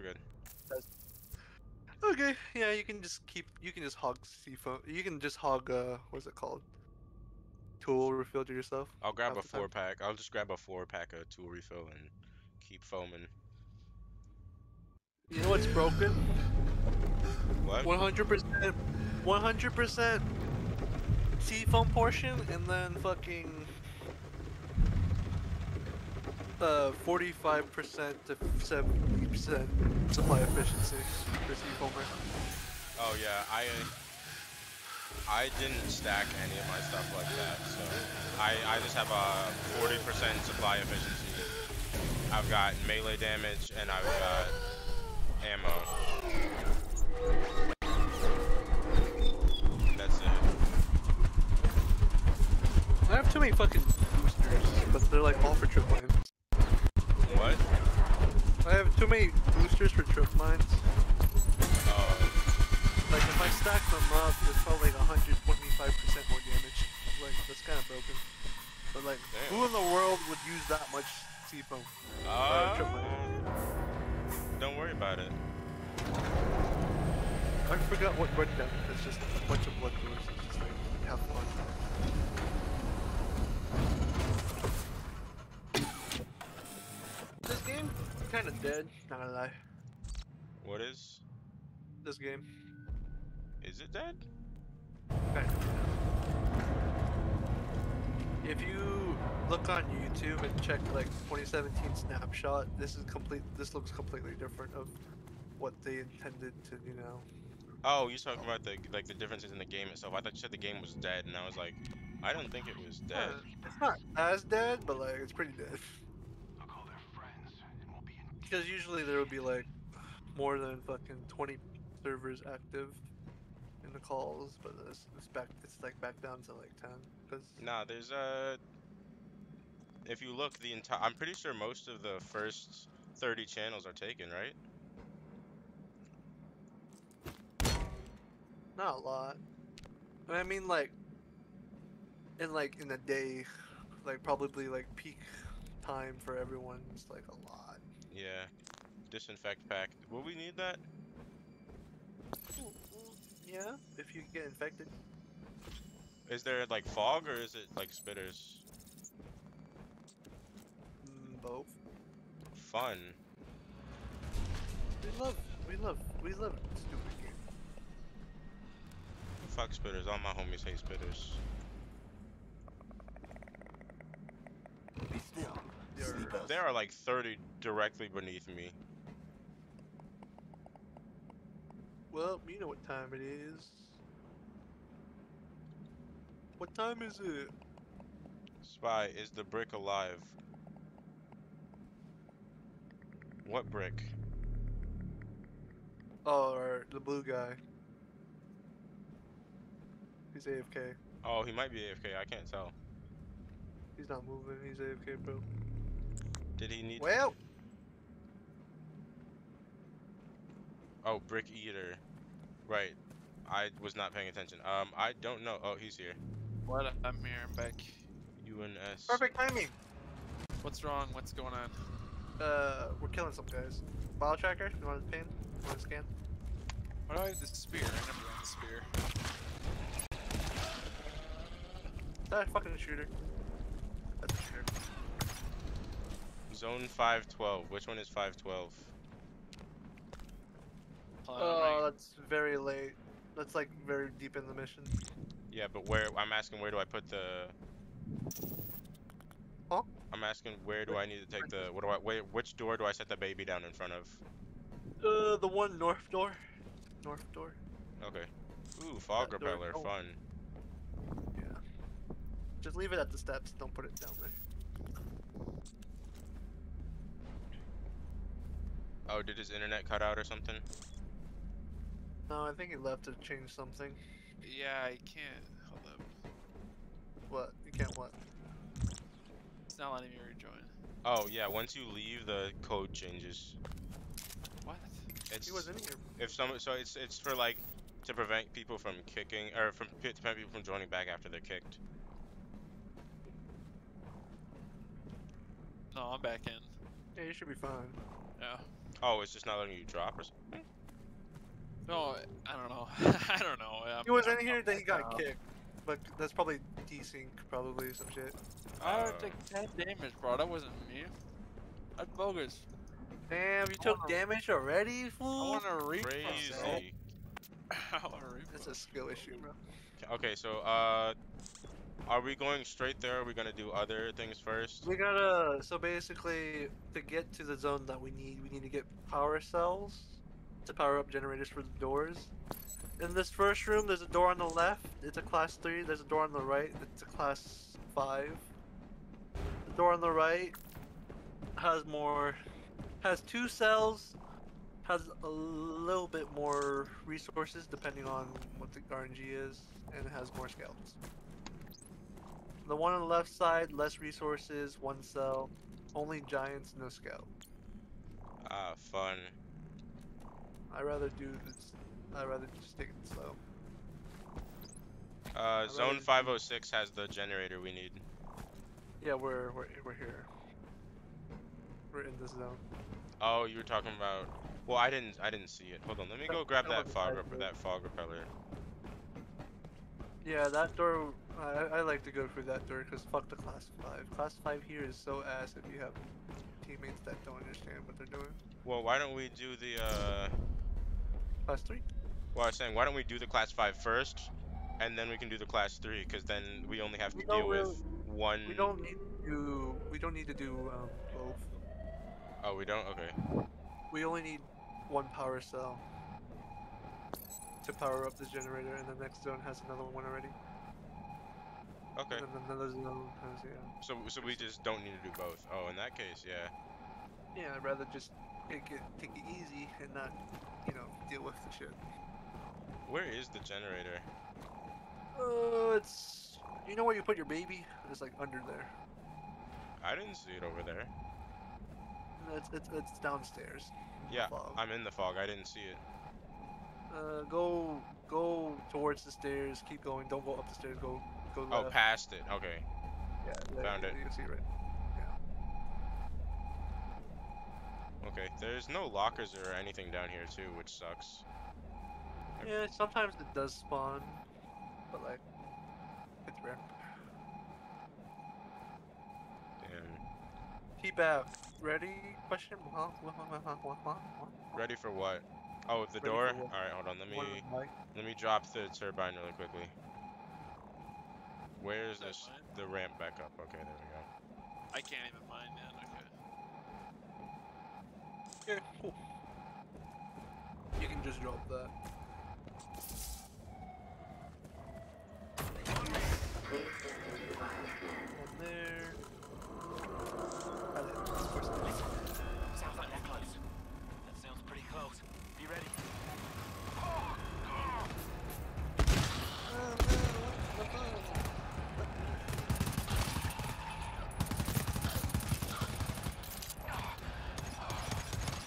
We're good. Okay, yeah, you can just hog seafoam. You can just hog what's it called? Tool refill to yourself. I'll grab a 4-pack. I'll just grab a 4-pack of tool refill and keep foaming. You know what's broken? What? 100% seafoam portion, and then fucking 45% to 70% supply efficiency for seafoamer. Oh yeah, I didn't stack any of my stuff like that, so I just have a 40% supply efficiency. I've got melee damage and I've got ammo. That's it. I have too many fucking boosters, but they're like all for trip mines. What? I have too many boosters for trip mines. Like if I stack them up, there's probably like 125% more damage. Like that's kind of broken. But like, damn, who in the world would use that much seafoam? Trip mine? Don't worry about it. I forgot what rundown. It's just a bunch of blood brewers. It's just like, have fun. This game, kind of dead. Not gonna lie. What is? This game. Is it dead? Kind of dead. If you look on YouTube and check like 2017 snapshot, this looks completely different of what they intended to, you know. Oh, you're talking about the like the differences in the game itself. I thought you said the game was dead, and I was like, I don't think it was dead. It's not as dead, but like it's pretty dead. I'll call their friends and we'll be in. Because usually there would be like more than fucking 20 servers active in the calls, but it's like back down to like 10. Cause nah, there's a. If you look, the entire, I'm pretty sure most of the first 30 channels are taken, right? Not a lot. I mean, like, in a day, like probably like peak time for everyone, it's like a lot. Yeah. Disinfect pack. Will we need that? Yeah, if you get infected. Is there like fog or is it like spitters? Both. Fun. We love stupid game. Fuck spitters. All my homies hate spitters. Be still. There are like 30 directly beneath me. Well, you know what time it is. What time is it? Spy, is the brick alive? What brick? Oh, or the blue guy. He's AFK. Oh, he might be AFK. I can't tell. He's not moving. He's AFK, bro. Did he need? Well. Oh, brick eater. Right. I was not paying attention. I don't know. Oh, he's here. What? I'm here. I'm back. UNS. Perfect timing. What's wrong? What's going on? We're killing some guys. Bottle tracker, you want to pin? You want to scan? What do I have? The spear. I never got the spear. Is that a fucking shooter? That's a shooter. Zone 512. Which one is 512? Oh, that's very late. That's like very deep in the mission. Yeah, but where? I'm asking where do I put the... Huh? I'm asking where do I need to take the, which door do I set the baby down in front of? The one north door. North door. Okay. Ooh, fog that repeller, oh, fun. Yeah. Just leave it at the steps, don't put it down there. Oh, did his internet cut out or something? No, I think he left to change something. Yeah, I can't, hold up. What? You can't what? Not letting me rejoin. Oh yeah, once you leave, the code changes. What? It's, he wasn't here. If someone, so it's for like to prevent people from kicking or to prevent people from joining back after they're kicked. No, I'm back in. Yeah, you should be fine. Yeah. Oh, it's just not letting you drop or something? No, I don't know. I don't know. He was in here, then he got kicked. But that's probably desync, probably, some shit. I took 10 damage, bro. That wasn't me. That's bogus. Damn, you took damage already, fool? I want to read. Crazy. That's a skill issue, bro. Okay, so, are we going straight there? Or are we gonna do other things first? We gotta. So basically, to get to the zone that we need to get power cells to power up generators for the doors. In this first room, there's a door on the left. It's a class 3. There's a door on the right. It's a class 5. The door on the right has more. Has 2 cells. Has a little bit more resources depending on what the RNG is, and it has more scouts. The one on the left side, less resources, 1 cell, only giants, no scout. Ah, fun. I'd rather do this. I'd rather just take it slow. Zone 506 has the generator we need. Yeah, we're here. We're in this zone. Oh, you were talking about. Well, I didn't see it. Hold on, let me go grab that fog repeller. Yeah, that door. I like to go through that door because fuck the class 5. Class 5 here is so ass if you have teammates that don't understand what they're doing. Well, why don't we do the class 3? Well, I was saying, why don't we do the class 5 first, and then we can do the class 3, because then we only have to deal with one. We don't need to. We don't need to do both. Oh, we don't. Okay. We only need 1 power cell to power up the generator, and the next zone has another one already. Okay. And then another zone has, yeah. So we just don't need to do both. Oh, in that case, yeah. Yeah, I'd rather just take it easy and not, you know, deal with the shit. Where is the generator? Oh, it's, you know where you put your baby? It's like under there. I didn't see it over there. It's downstairs. Yeah, I'm in the fog. I didn't see it. Go towards the stairs. Keep going. Don't go up the stairs. Go left. Oh, past it. Okay. Yeah, found it. You can see it right. Yeah. Okay. There's no lockers or anything down here too, which sucks. Yeah, sometimes it does spawn, but like, it's rare. Keep out. Ready? Question? Ready for what? Oh, the ready door? Alright, hold on. Let me drop the turbine really quickly. Where's this? The ramp back up. Okay, there we go. I can't even mine that. Okay. Here. You can just drop that. One there.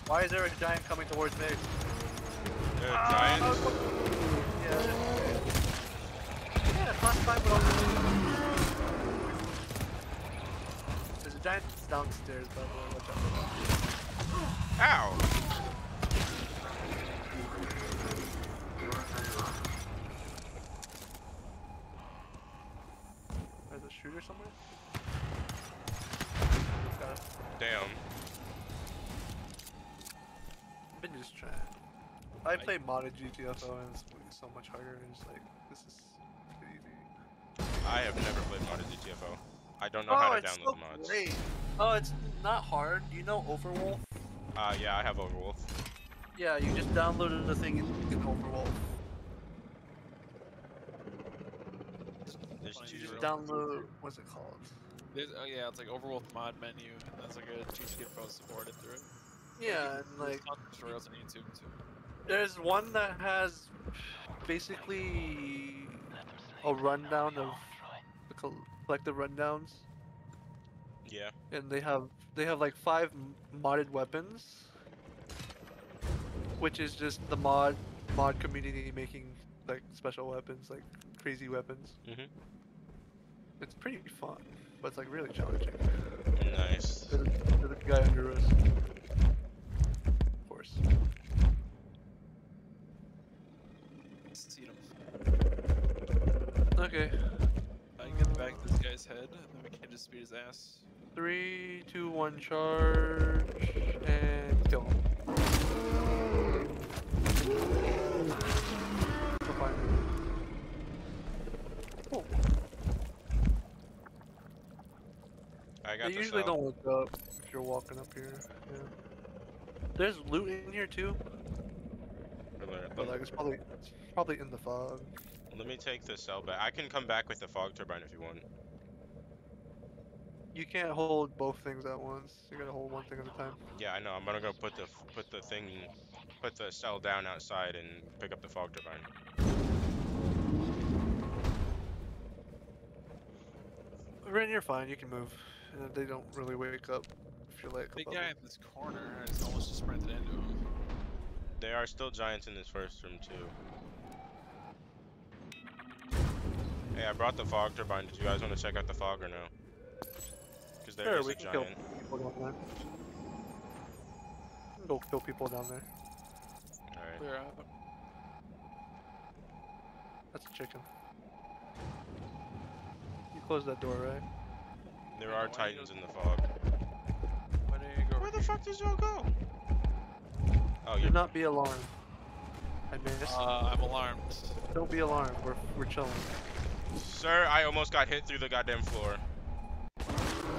Why is there a giant coming towards me? There are giants? Yeah. Yeah, class 5 will only. There's a giant downstairs, by the way. Watch out. Ow! There's a shooter somewhere? Got it. Damn. Been just trying. I play modded GTFO and it's so much harder, and it's like, this is easy. I have never played modded GTFO. I don't know how to download so mods. Great. Oh, it's not hard. You know Overwolf? Yeah, I have Overwolf. Yeah, you just downloaded the thing in Overwolf. You just download, what's it called? Oh yeah, it's like Overwolf mod menu, and that's like a GTFO supported through it. Yeah, and like there's one that has basically a rundown of the collective rundowns. Yeah. And they have like 5 modded weapons, which is just the mod community making like special weapons, like crazy weapons. Mhm. It's pretty fun, but it's like really challenging. Nice. There's a guy under us. course. Okay. I can get the back of this guy's head, and then we can just beat his ass. 3, 2, 1, charge, and kill him. Cool. I got. They usually don't look up if you're walking up here. Yeah. There's loot in here too. But like it's probably in the fog. Let me take the cell back. I can come back with the fog turbine if you want. You can't hold both things at once. You gotta hold one thing at a time. Yeah, I know. I'm gonna go put the cell down outside and pick up the fog turbine. Ren, you're fine. You can move. They don't really wake up if you're like. Big guy in this corner has almost just sprinted into him. There are still giants in this first room too. Hey, I brought the fog turbine. Did you guys want to check out the fog or no? Because there is a giant. Sure, we can kill people down there. Go kill people down there. Alright. Clear out. That's a chicken. You closed that door, right? There are titans in the fog. Where the fuck did y'all go? Oh, do not be alarmed. I missed. I'm alarmed. Don't be alarmed. We're chilling. Sir, I almost got hit through the goddamn floor.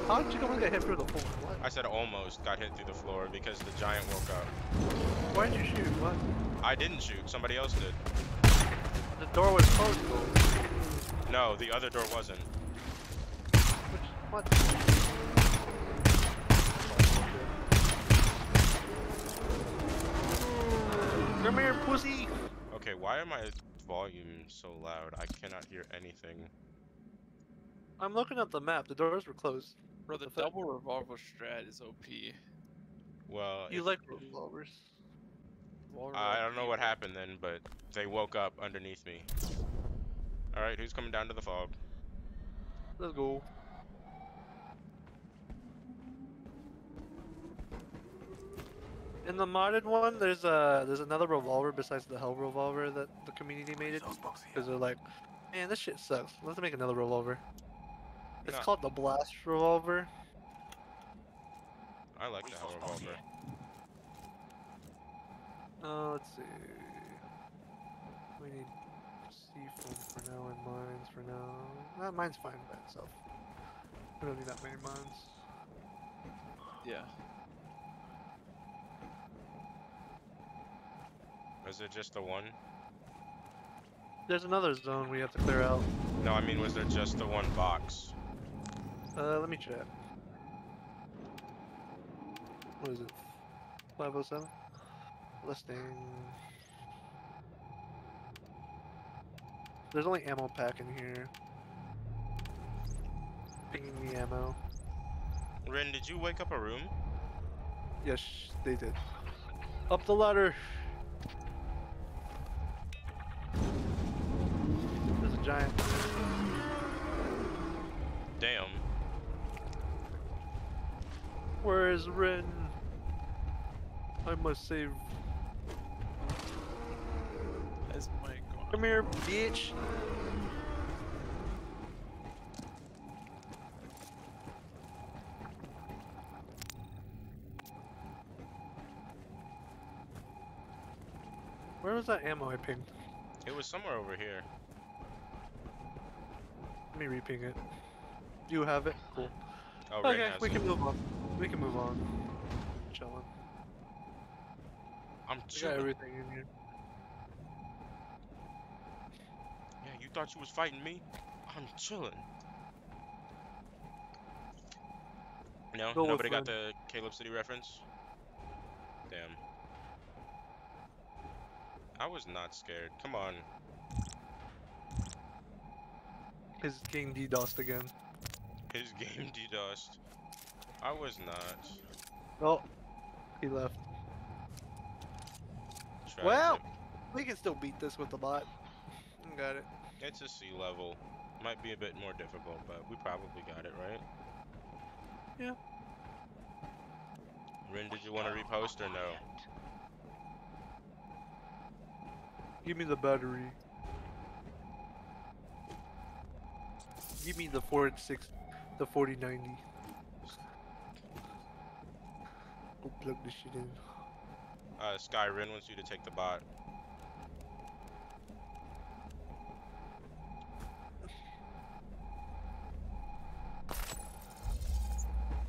How did you almost get hit through the floor? What? I said almost got hit through the floor because the giant woke up. Why did you shoot? What? I didn't shoot. Somebody else did. The door was closed. No, the other door wasn't. Which, what? Come here, pussy! Okay, why are my volumes so loud? I cannot hear anything. I'm looking at the map. The doors were closed. Bro, the double revolver strat is OP. Well... You like revolvers. I don't know what happened then, but they woke up underneath me. Alright, who's coming down to the fog? Let's go. In the modded one, there's another revolver besides the hell revolver that the community made it. Because they're like, man, this shit sucks. Let's make another revolver. It's called the blast revolver. I like the hell revolver. Let's see. We need seafoam for now and mines for now. Mine's fine by itself. We don't need that many mines. Yeah. Is it just the one? There's another zone we have to clear out. No, I mean, was there just the one box? Let me check. What is it? 507? Listing. There's only ammo pack in here. Picking the ammo. Ren, did you wake up a room? Yes, they did. Up the ladder! Giant. Damn. Where is Ren? I must save. That's my god. Come here, bitch. Where was that ammo I pinged? It was somewhere over here. Let me reping it. You have it? Cool. Oh, okay, we can move on. We can move on. Chillin'. I'm chilling. Got everything in here. Yeah, you thought you was fighting me? I'm chilling. No, nobody got the Caleb City reference? Damn. I was not scared. Come on. His game DDoSed again. His game DDoSed. I was not. Oh, he left. Tragic. Well, we can still beat this with the bot. Got it. It's a C level. Might be a bit more difficult, but we probably got it, right? Yeah. Ren, did you want to repost or no? Give me the battery. Give me the 4 and 6, the 4090. Go plug this shit in. Sky, Ren wants you to take the bot.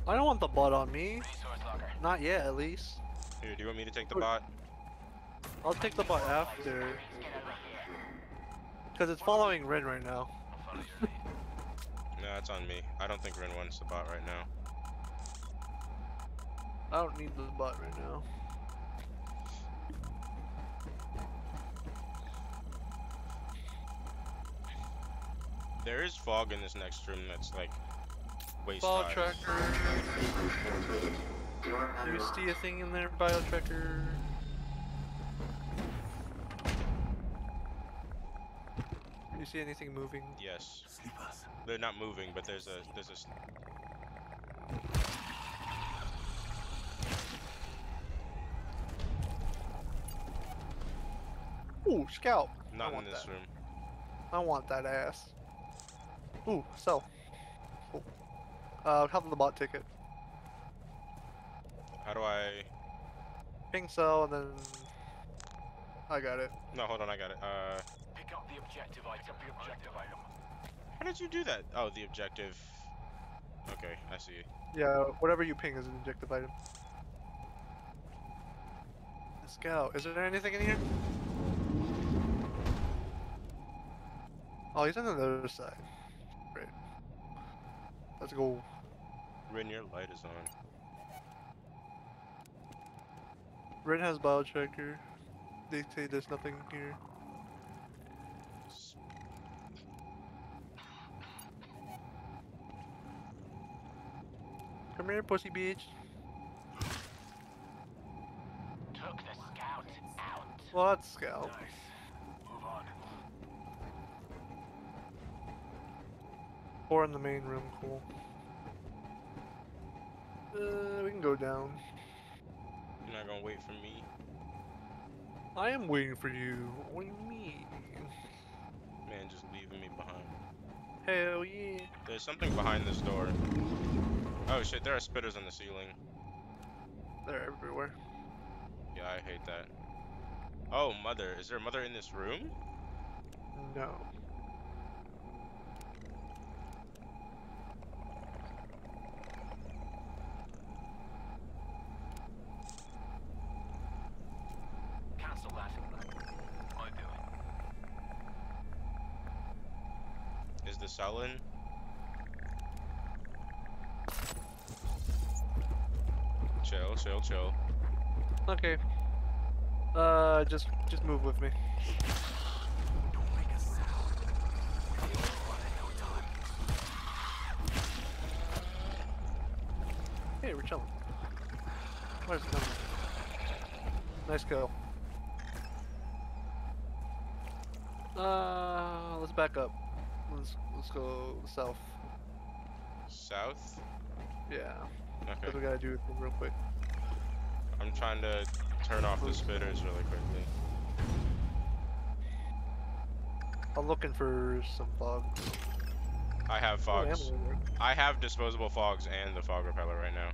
I don't want the bot on me. Not yet, at least. Here, do you want me to take the bot? I'll take the bot after. Because it's following Ren right now. No, it's on me. I don't think Ren wants the bot right now. I don't need the bot right now. There is fog in this next room that's like waste time. Bio tracker. Do you see a thing in there, bio tracker? Do you see anything moving? Yes. They're not moving, but there's a. Ooh, scalp. Not in this room. I want that ass. Ooh, sell. Cool. How about the bot ticket? How do I? Ping sell and then. I got it. No, hold on, I got it. Pick up the objective item. How did you do that? Oh, the objective. Okay, I see. Yeah, whatever you ping is an objective item. Scout, is there anything in here? Oh, he's on the other side. Great. Let's go. Ren, your light is on. Ren has bio tracker. They say there's nothing here. Come here, pussy bitch. Took the scout out. Well, that's scout. Nice. Move on. 4 in the main room, cool. We can go down. You're not gonna wait for me? I am waiting for you. What do you mean? Man, just leaving me behind. Hell yeah. There's something behind this door. Oh shit, there are spitters on the ceiling. They're everywhere. Yeah, I hate that. Oh, mother. Is there a mother in this room? No. Selling. Chill, chill, chill. Okay. Just move with me. Don't make a sound. Hey, we're chilling. Where's it going? Nice go. Let's back up. Let's go south. South? Yeah. Okay. That's what we gotta do real quick. I'm trying to turn off the spitters really quickly. I'm looking for some fog. I have fogs. I have disposable fogs and the fog repeller right now.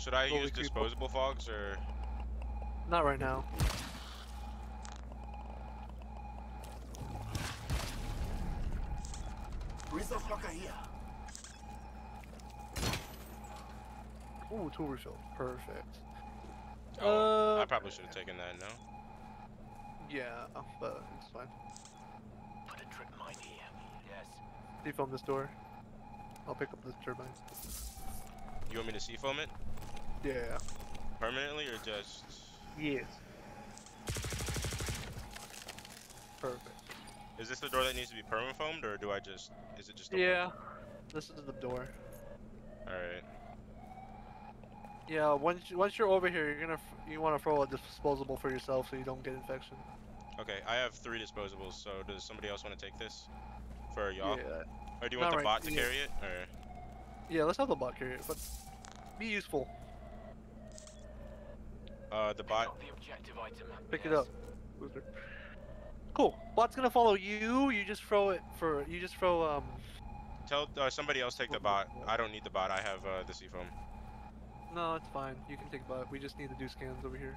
Should I use disposable fogs or? Not right now. Resource locker here. Ooh, tool refill. Perfect. Oh, I probably should have taken that, no? Yeah, but it's fine. Put a trip mine here. Yes. Defoam this door. I'll pick up this turbine. You want me to seafoam it? Yeah. Permanently or just? Yes. Perfect. Is this the door that needs to be permafoamed or do I just, is it just the Yeah, one? This is the door. Alright. Yeah, once you're over here, you wanna throw a disposable for yourself so you don't get infection. Okay, I have 3 disposables, so does somebody else wanna take this? For y'all? Yeah. Or do you want the bot to carry it? Or? Yeah, let's have the bot carry it, but be useful. The bot. Pick it up. Loser. Cool. Bot's gonna follow you. You just throw it for. You just throw. Tell somebody else take the bot. I don't need the bot. I have the seafoam. No, it's fine. You can take the bot. We just need to do scans over here.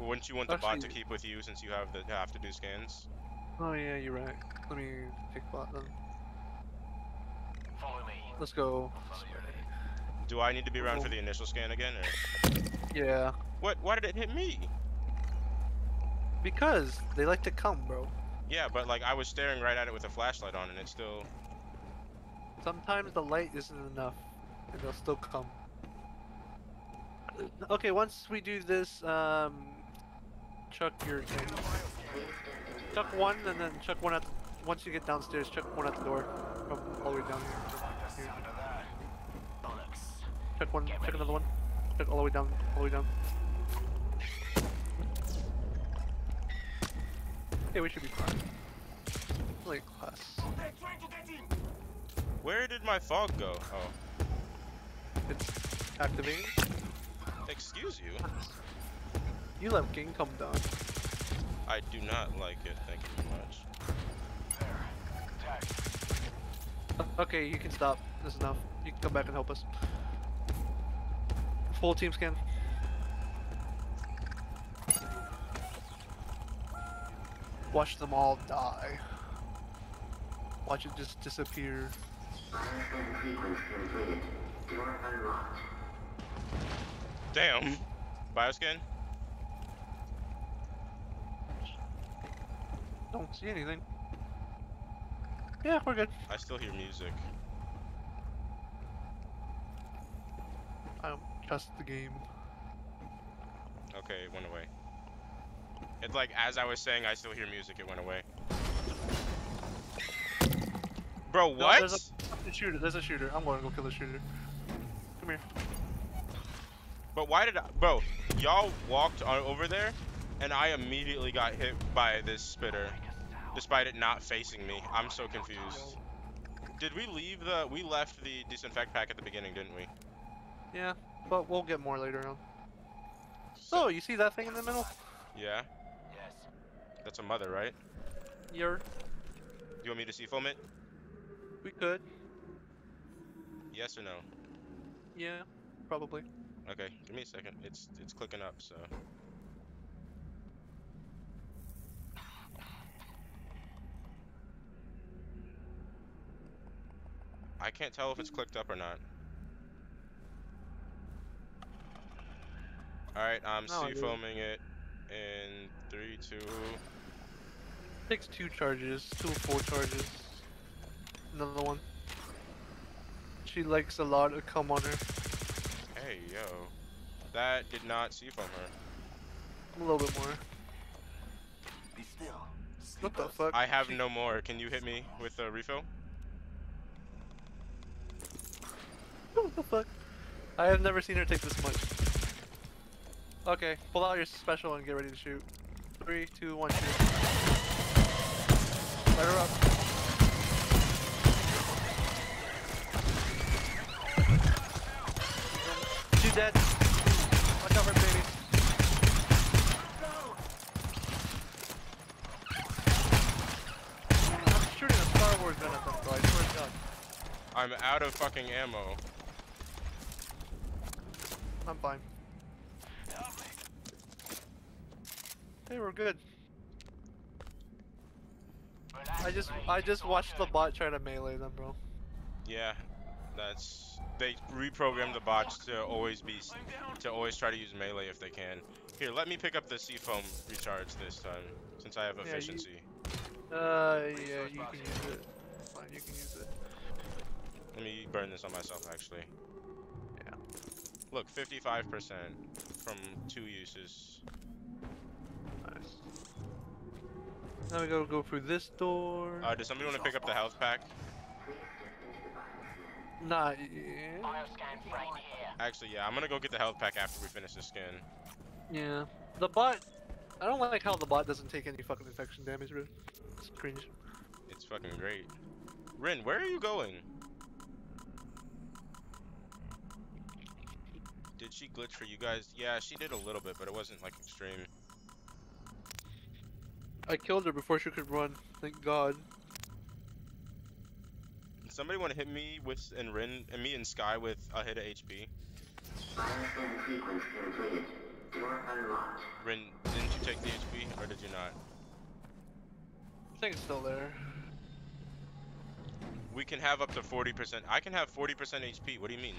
Wouldn't you want the bot to keep with you since you have the have to do scans? Oh yeah, you're right. Let me take bot then. Follow me. Let's go. Do I need to be around for the initial scan again? Or? Yeah. What? Why did it hit me? Because they like to come, bro. Yeah, but like I was staring right at it with a flashlight on, and it still. Sometimes the light isn't enough, and they'll still come. Okay, once we do this, chuck your thing. Chuck one, and then chuck one at. Once you get downstairs, chuck one at the door from all the way down here. Chuck one. Chuck another one. Chuck all the way down. All the way down. Hey, we should be fine. Like class. Where did my fog go? Oh. It's activating. Excuse you. You let King come down. I do not like it, thank you so much. Okay, you can stop. That's enough. You can come back and help us. Full team scan. Watch them all die. Watch it just disappear. Damn. Bioscan? Don't see anything. Yeah, we're good. I still hear music. I don't trust the game. Okay, it went away. It's like, as I was saying, I still hear music, it went away. Bro, what? No, there's a shooter. I'm going to go kill the shooter. Come here. But why did I... Bro, y'all walked over there, and I immediately got hit by this spitter, despite it not facing me. I'm so confused. Did we leave the... We left the disinfect pack at the beginning, didn't we? Yeah, but we'll get more later on. So, you see that thing in the middle? Yeah? Yes. That's a mother, right? You're... You want me to seafoam it? We could. Yes or no? Yeah, probably. Okay, give me a second. It's clicking up, so. I can't tell if it's clicked up or not. Alright, I'm seafoaming it in 3, 2. Takes 2 charges, 2 or 4 charges. Another one. She likes a lot of cum on her. Hey, yo. That did not seafoam her. A little bit more. Be still. What the fuck? I have no more. Can you hit me with a refill? What the fuck? I have never seen her take this much. Okay, pull out your special and get ready to shoot. 3, 2, 1, shoot. Light her up. Dead. Watch out for baby. I'm shooting a Star Wars gun at them, bro. I swear to God. I'm out of fucking ammo. I'm fine. Hey, we're good. I just watched the bot try to melee them, bro. Yeah. That's they reprogram the bots to always be try to use melee if they can. Here, let me pick up the seafoam recharge this time since I have efficiency. Yeah, you can use it. Fine, you can use it. Let me burn this on myself actually. Yeah. Look, 55% from 2 uses. Nice. Now we gotta go through this door. Does somebody want to pick up the health pack? Nah, yeah. Actually, yeah, I'm gonna go get the health pack after we finish this scan. Yeah, the bot. I don't like how the bot doesn't take any fucking infection damage, bro. It's cringe. It's fucking great. Rin, where are you going? Did she glitch for you guys? Yeah, she did a little bit, but it wasn't like extreme. I killed her before she could run. Thank God. Somebody want to hit me with and Rin and me and Sky with a hit of HP. Milestone sequence completed. Door unlocked. Rin, didn't you take the HP or did you not? I think it's still there. We can have up to 40%. I can have 40% HP. What do you mean?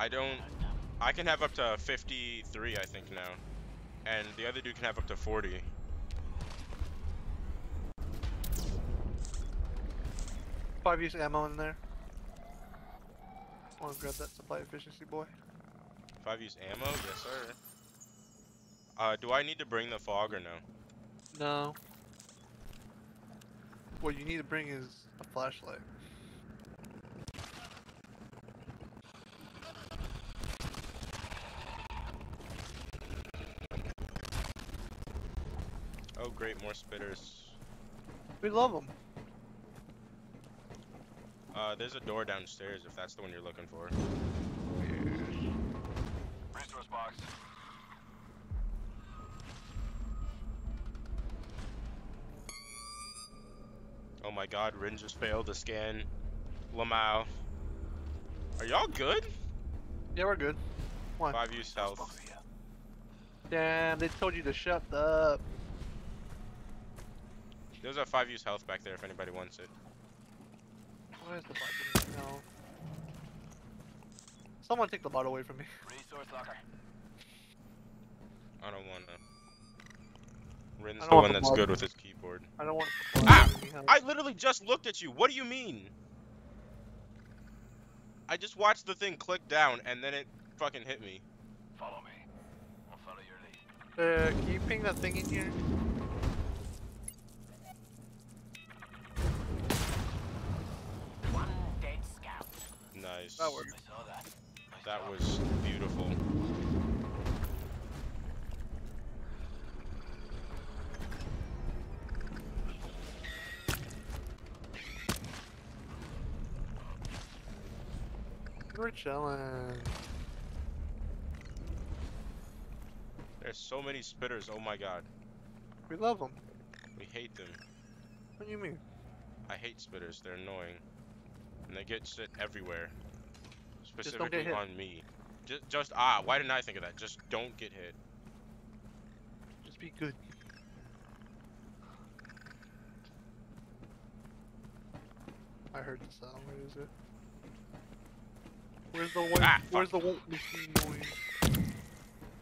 I don't. I can have up to 53, I think now, and the other dude can have up to 40. I've used ammo in there. I want to grab that supply efficiency, boy. If I've used ammo? Yes, sir. Do I need to bring the fog or no? No. What you need to bring is a flashlight. Oh, great, more spitters. We love them. There's a door downstairs if that's the one you're looking for. Weird. Resource box. Oh my God, Rin just failed to scan. Lamau. Are y'all good? Yeah, we're good. Why? 5 use health. Damn, they told you to shut up. There's a 5 use health back there if anybody wants it. Where's the bot? No. Someone take the bot away from me. Resource locker. I don't wanna. Rin's the one that's good with his keyboard. I don't want to. Ah! I literally just looked at you. What do you mean? I just watched the thing click down and then it fucking hit me. Follow me. I'll follow your lead. Can you ping that thing in here? Nice. That worked. I saw that. That was beautiful. We're chilling. There's so many spitters. Oh my God. We love them. We hate them. What do you mean? I hate spitters. They're annoying. And they get shit everywhere, specifically on me. Just why didn't I think of that? Just don't get hit. Just be good. I heard the sound. Where is it? Where's the one? Where's the one machine noise?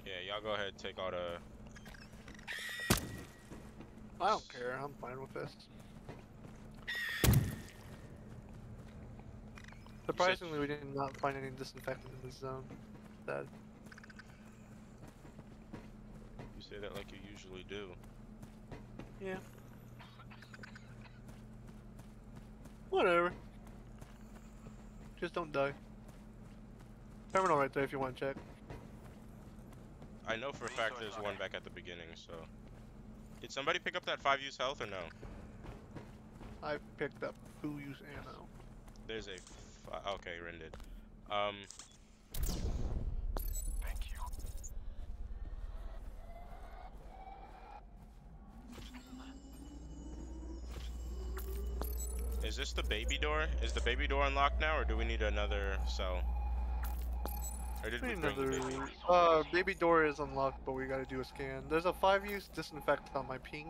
Yeah, y'all go ahead and take all the. I don't care. I'm fine with this. Surprisingly, we did not find any disinfectant in this zone. Sad. You say that like you usually do. Yeah. Whatever. Just don't die. Terminal right there if you want to check. I know for a fact there's one back at the beginning, so. Did somebody pick up that 5 use health or no? I picked up 2 use ammo. There's a okay, rendered. Thank you. Is this the baby door? Is the baby door unlocked now, or do we need another cell? Or did we bring the baby? Baby door is unlocked, but we gotta do a scan. There's a 5 use disinfectant on my ping.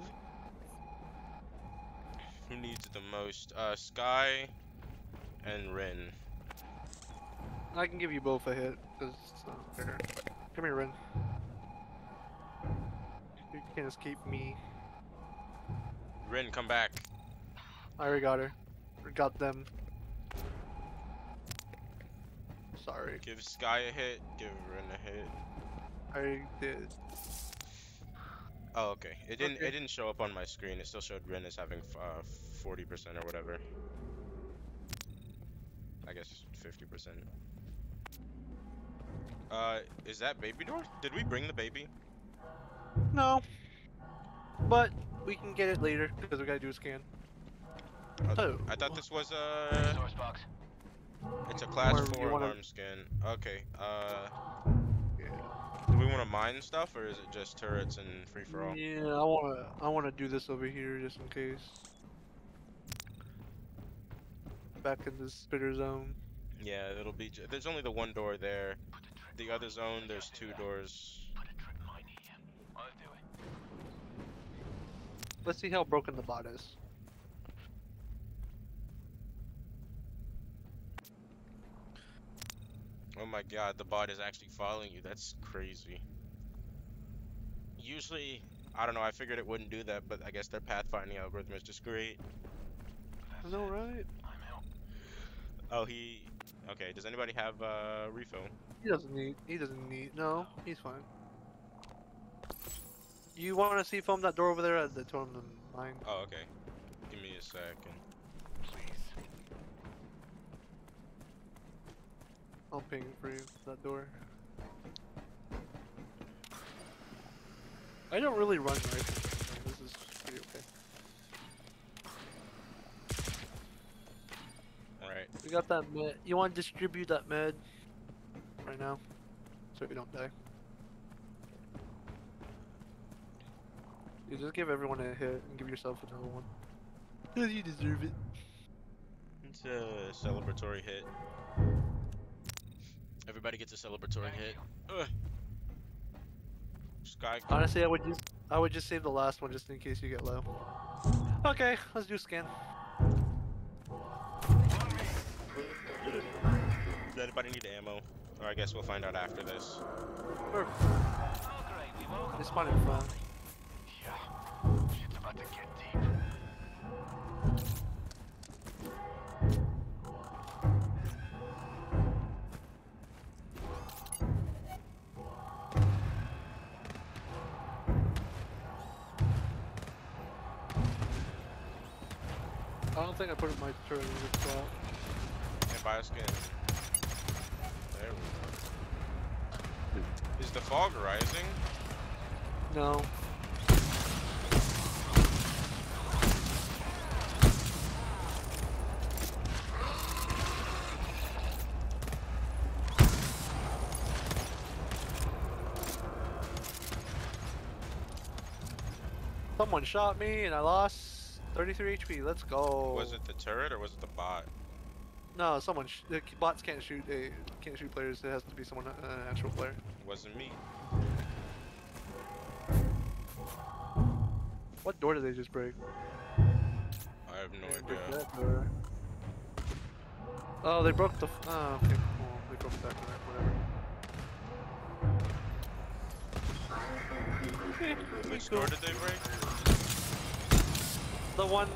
Who needs it the most? Sky. And Rin. I can give you both a hit, because it's not fair. Come here, Rin. You can't escape me. Rin, come back. I already got her. Got them. Sorry. Give Sky a hit, give Rin a hit. I already did. Oh, okay. It didn't show up on my screen. It still showed Rin as having 40% or whatever. I guess 50%. Is that baby door? Did we bring the baby? No. But we can get it later because we gotta do a scan. Oh. I thought this was a... Source box. It's a class 4 alarm skin. Okay, do we want to mine stuff, or is it just turrets and free for all? Yeah, I wanna do this over here just in case. Back in this spitter zone. Yeah, it'll be. There's only the one door there. The other zone, there's two doors. Let's see how broken the bot is. Oh my god, the bot is actually following you. That's crazy. Usually, I don't know, I figured it wouldn't do that, but I guess their pathfinding algorithm is just great. I know, right? I'm out. Oh, he... Okay, does anybody have a refill? He doesn't need... No, he's fine. You want to see foam that door over there as they told him to mine? Oh, okay. Give me a second. I'll ping through that door. I don't really run right. This is pretty okay. Alright. We got that med. You want to distribute that med right now so we don't die. You just give everyone a hit and give yourself another one. Because you deserve it. It's a celebratory hit. Everybody gets a celebratory hit. Sky. Honestly, I would just save the last one just in case you get low. Okay, let's do scan. Does anybody need ammo? Or I guess we'll find out after this. Perfect. They spawned in front. Yeah. Shit's about to get deep. I don't think I put in my turret in the spot. Can't buy a skin. There we go. Is the fog rising? No. Someone shot me and I lost 33 HP, let's go. Was it the turret or was it the bot? No, someone. Bots can't shoot. Can't shoot players. It has to be someone, an actual player. It wasn't me. What door did they just break? I have no idea. Oh, they broke the. Oh, okay, cool. They broke the back of that. Whatever. Which door did they break? The one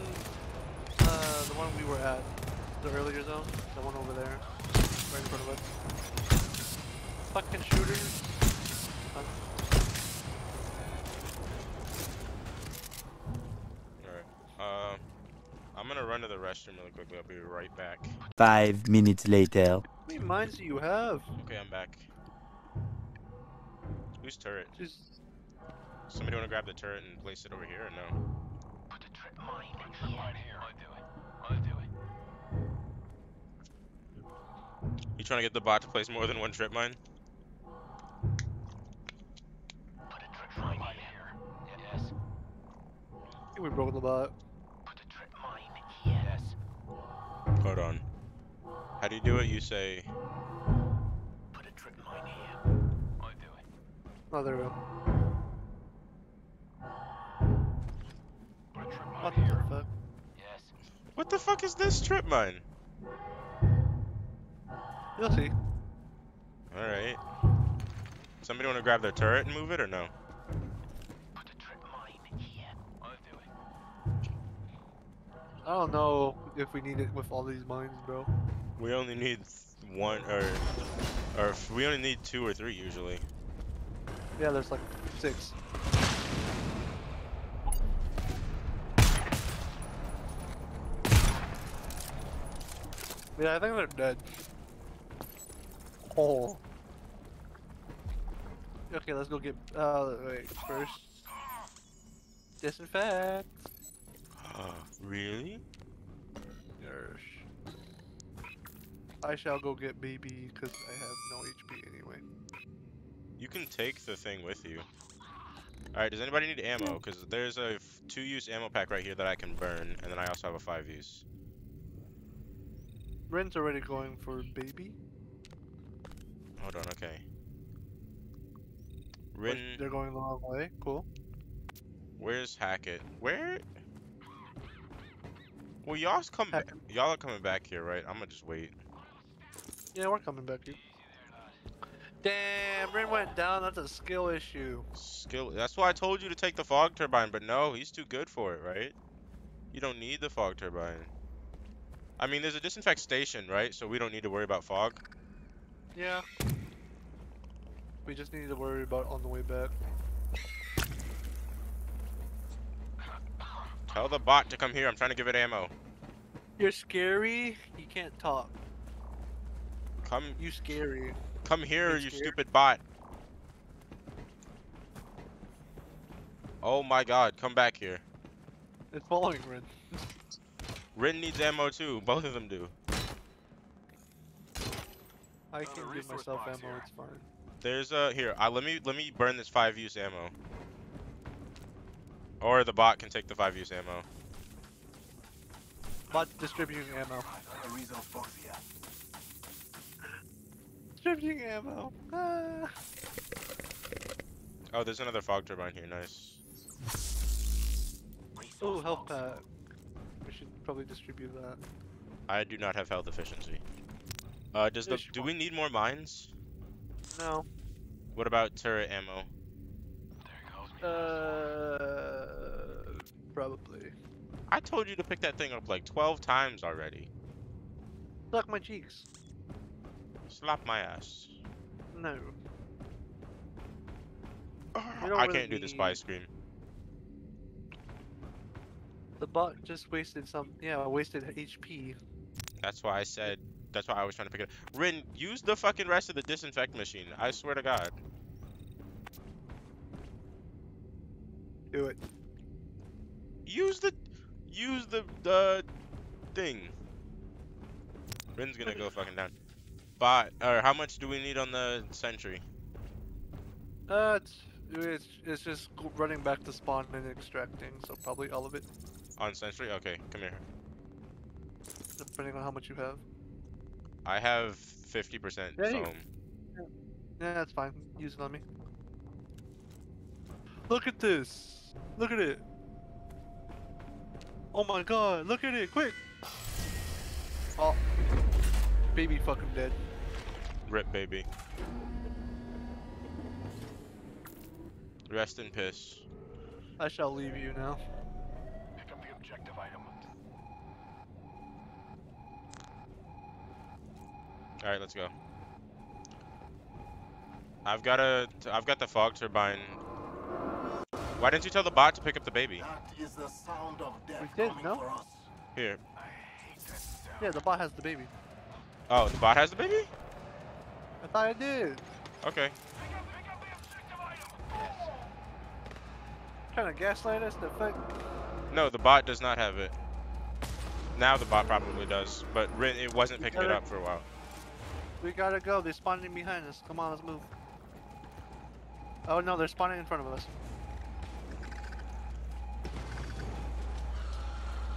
we were at, the earlier zone, the one over there, right in front of us. Fucking shooters. Alright, I'm gonna run to the restroom really quickly, I'll be right back. 5 minutes later. How many mines do you have? Okay, I'm back. Whose turret? Just... Somebody wanna grab the turret and place it over here or no? Mine. Mine here. I'll do it. You trying to get the bot to place more than one trip mine? Put a trip mine here. Yes. I think we broke the bot. Put a trip mine here. Yes. Hold on. How do you do it? You say. Put a trip mine here. I'll do it. Oh, there we go. What the fuck? Yes. What the fuck is this trip mine? You'll see. Alright. Somebody wanna grab their turret and move it or no? Put a trip mine here. I'll do it. I don't know if we need it with all these mines, bro. We only need one or we only need 2 or 3 usually. Yeah, there's like 6. Yeah, I think they're dead. Oh. Okay, let's go get. Wait. First, disinfect. Really? Gosh. I shall go get BB because I have no HP anyway. You can take the thing with you. Alright, does anybody need ammo? Because there's a 2-use ammo pack right here that I can burn, and then I also have a 5-use. Ren's already going for BB. Hold on, okay. Ren... They're going the wrong way, cool. Where's Hackett? Where? Well, y'all's come. Y'all are coming back here, right? I'm gonna just wait. Yeah, we're coming back here. Damn, Ren went down. That's a skill issue. Skill. That's why I told you to take the fog turbine, but no, he's too good for it, right? You don't need the fog turbine. I mean, there's a disinfect station, right? So we don't need to worry about fog. Yeah. We just need to worry about on the way back. Tell the bot to come here. I'm trying to give it ammo. You're scary. You can't talk. Come. You scary. Come here, you stupid bot. Oh my god. Come back here. It's following Rin. Rin needs ammo too. Both of them do. I can give myself ammo. Here. It's fine. There's a... Here. Let me burn this 5-use ammo. Or the bot can take the 5-use ammo. Bot distributing ammo. Distributing ammo. Ah. Oh, there's another fog turbine here. Nice. Oh, health pack. We should probably distribute that. I do not have health efficiency. Do we need more mines? No. What about turret ammo? Probably. I told you to pick that thing up like 12 times already. Suck my cheeks. Slap my ass. No. I can't do the spy scream. The bot just wasted wasted HP. That's why I said, that's why I was trying to pick it up. Rin, use the fucking rest of the disinfect machine. I swear to God. Do it. Use the thing. Rin's gonna go fucking down. Bot, or how much do we need on the sentry? It's just running back to spawn and extracting, so probably all of it. On sentry? Okay, come here. Depending on how much you have. I have 50%. Yeah, yeah, that's fine. Use it on me. Look at this! Look at it! Oh my god, look at it, quick! Oh. Baby fucking dead. Rip, baby. Rest in piss. I shall leave you now. Pick up the objective item. Alright, let's go. I've got the fog turbine. Why didn't you tell the bot to pick up the baby? That is the sound of death. We did, no? Here. Yeah, the bot has the baby. Oh, the bot has the baby? I thought I did. Okay. Pick up the objective item. Trying to gaslight us to fuck. No, the bot does not have it. Now the bot probably does, but it wasn't picking it up for a while. We gotta go. They're spawning behind us. Come on, let's move. Oh no, they're spawning in front of us.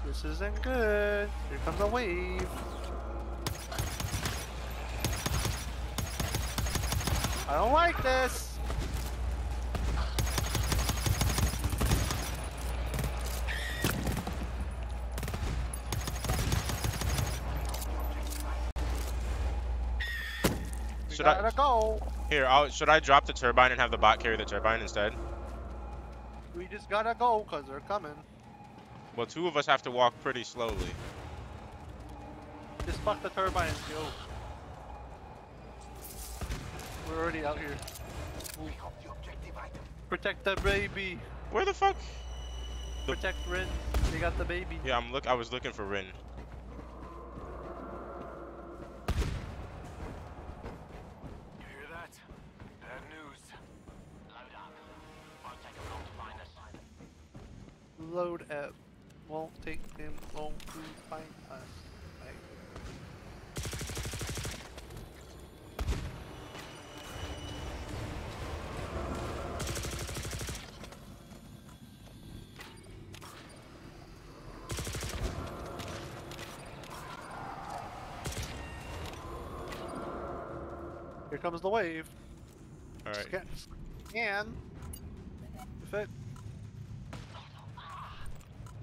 This isn't good. Here comes a wave. I don't like this. Should I go? Here, should I drop the turbine and have the bot carry the turbine instead? We just gotta go because they're coming. Well, two of us have to walk pretty slowly. Just fuck the turbine and go. We're already out here. Protect the baby. Where the fuck? Protect Rin. They got the baby. Yeah, I was looking for Rin. You hear that? Bad news. Load up. Won't take him long to find us. Load up. Won't take them long to find us. Here comes the wave. All right. Scan.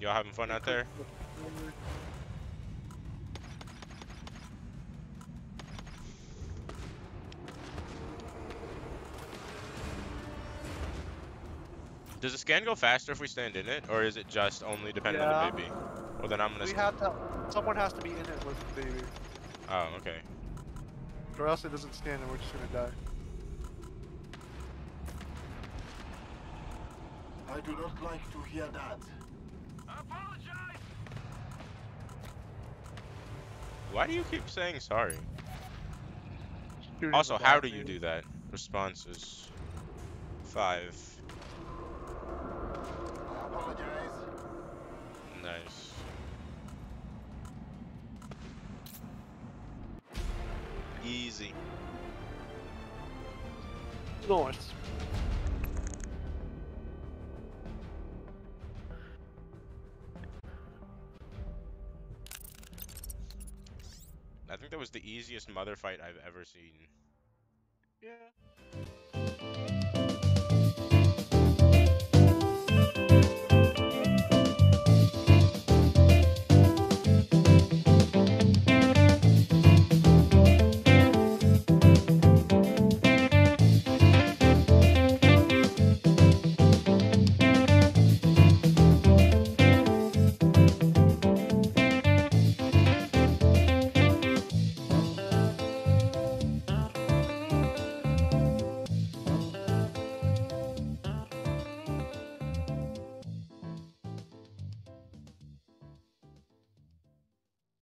Y'all having fun out there? Does the scan go faster if we stand in it, or is it just only dependent on the baby? Well, then I'm gonna. Someone has to be in it with the baby. Oh, okay. Or else it doesn't scan and we're just gonna die. I do not like to hear that. Apologize. Why do you keep saying sorry? Also, how do you do that? Responses. 5. Apologize. Nice. Easy. Nice. I think that was the easiest mother fight I've ever seen. Yeah.